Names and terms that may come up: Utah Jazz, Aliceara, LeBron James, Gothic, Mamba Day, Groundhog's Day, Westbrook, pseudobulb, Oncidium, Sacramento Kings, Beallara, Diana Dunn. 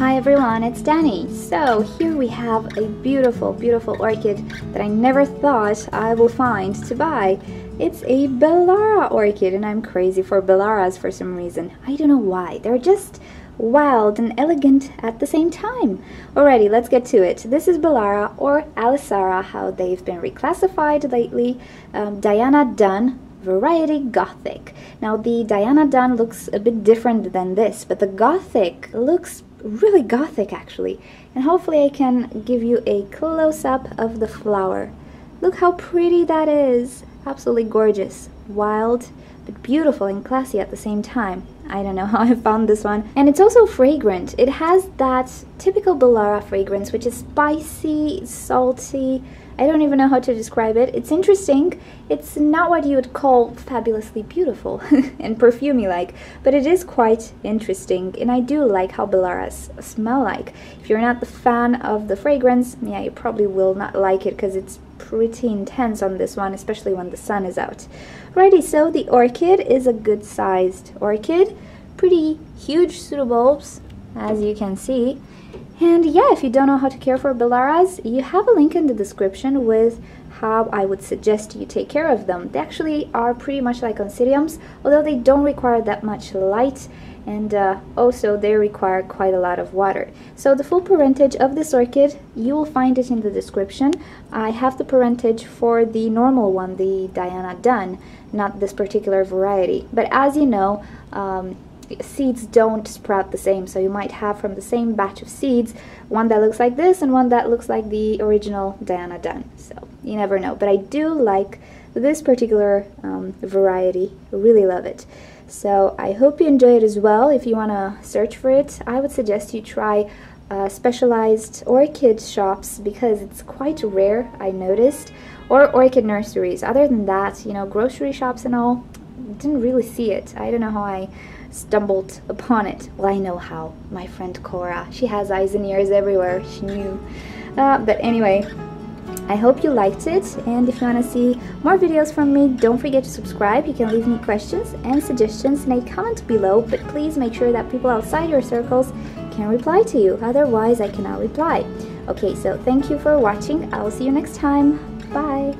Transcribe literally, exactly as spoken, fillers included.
Hi everyone, it's Danny. So here we have a beautiful, beautiful orchid that I never thought I will find to buy. It's a Beallara orchid, and I'm crazy for Beallaras for some reason. I don't know why. They're just wild and elegant at the same time. Alrighty, let's get to it. This is Beallara, or Aliceara, how they've been reclassified lately. Um, Diana Dunn, variety Gothic. Now the Diana Dunn looks a bit different than this, but the Gothic looks really Gothic actually, and hopefully I can give you a close-up of the flower. Look how pretty that is, absolutely gorgeous, wild but beautiful and classy at the same time. I don't know how I found this one. And it's also fragrant. It has that typical Beallara fragrance, which is spicy, salty. I don't even know how to describe it. It's interesting. It's not what you would call fabulously beautiful and perfumey-like, but it is quite interesting. And I do like how Beallaras smell like. If you're not the fan of the fragrance, yeah, you probably will not like it because it's pretty intense on this one, especially when the sun is out. Alrighty, so the orchid is a good-sized orchid. Pretty huge pseudobulbs, as you can see. And yeah, if you don't know how to care for Beallaras, you have a link in the description with how I would suggest you take care of them. They actually are pretty much like Oncidiums, although they don't require that much light, and uh, also they require quite a lot of water. So the full parentage of this orchid, you will find it in the description. I have the parentage for the normal one, the Diana Dunn, not this particular variety. But as you know, um, seeds don't sprout the same, so you might have from the same batch of seeds one that looks like this and one that looks like the original Diana Dunn, so you never know. But I do like this particular um, variety, really love it. So I hope you enjoy it as well. If you want to search for it, I would suggest you try uh, specialized orchid shops, because it's quite rare, I noticed, or orchid nurseries. Other than that, you know, grocery shops and all, didn't really see it. I don't know how I stumbled upon it. Well, I know how. My friend Cora. She has eyes and ears everywhere. She knew. Uh, but anyway, I hope you liked it, and if you want to see more videos from me, don't forget to subscribe. You can leave me questions and suggestions in a comment below, but please make sure that people outside your circles can reply to you. Otherwise, I cannot reply. Okay, so thank you for watching. I'll see you next time. Bye!